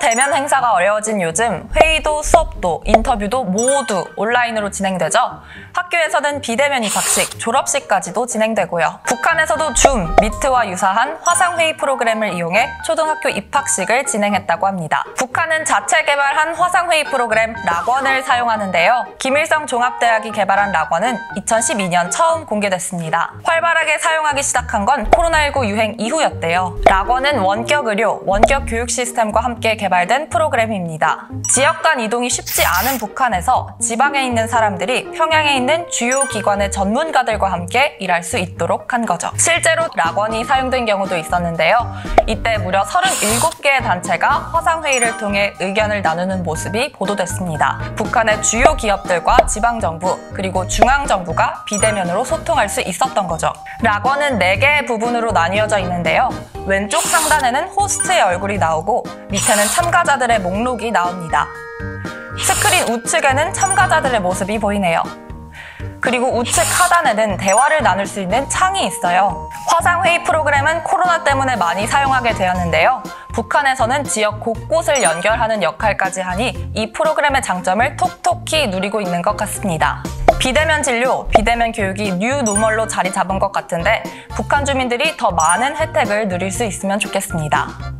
대면 행사가 어려워진 요즘 회의도 수업도 인터뷰도 모두 온라인으로 진행되죠. 학교에서는 비대면 입학식, 졸업식까지도 진행되고요. 북한에서도 줌, 미트와 유사한 화상회의 프로그램을 이용해 초등학교 입학식을 진행했다고 합니다. 북한은 자체 개발한 화상회의 프로그램 락원을 사용하는데요. 김일성 종합대학이 개발한 락원은 2012년 처음 공개됐습니다. 활발하게 사용하기 시작한 건 코로나19 유행 이후였대요. 락원은 원격 의료, 원격 교육 시스템과 함께 개발된 프로그램입니다. 지역 간 이동이 쉽지 않은 북한에서 지방에 있는 사람들이 평양에 있는 주요 기관의 전문가들과 함께 일할 수 있도록 한 거죠. 실제로 락원이 사용된 경우도 있었는데요. 이때 무려 37개의 단체가 화상회의를 통해 의견을 나누는 모습이 보도됐습니다. 북한의 주요 기업들과 지방정부 그리고 중앙정부가 비대면으로 소통할 수 있었던 거죠. 락원은 4개의 부분으로 나뉘어져 있는데요. 왼쪽 상단에는 호스트의 얼굴이 나오고 밑에는 참가자들의 목록이 나옵니다. 스크린 우측에는 참가자들의 모습이 보이네요. 그리고 우측 하단에는 대화를 나눌 수 있는 창이 있어요. 화상회의 프로그램은 코로나 때문에 많이 사용하게 되었는데요. 북한에서는 지역 곳곳을 연결하는 역할까지 하니 이 프로그램의 장점을 톡톡히 누리고 있는 것 같습니다. 비대면 진료, 비대면 교육이 뉴노멀로 자리 잡은 것 같은데 북한 주민들이 더 많은 혜택을 누릴 수 있으면 좋겠습니다.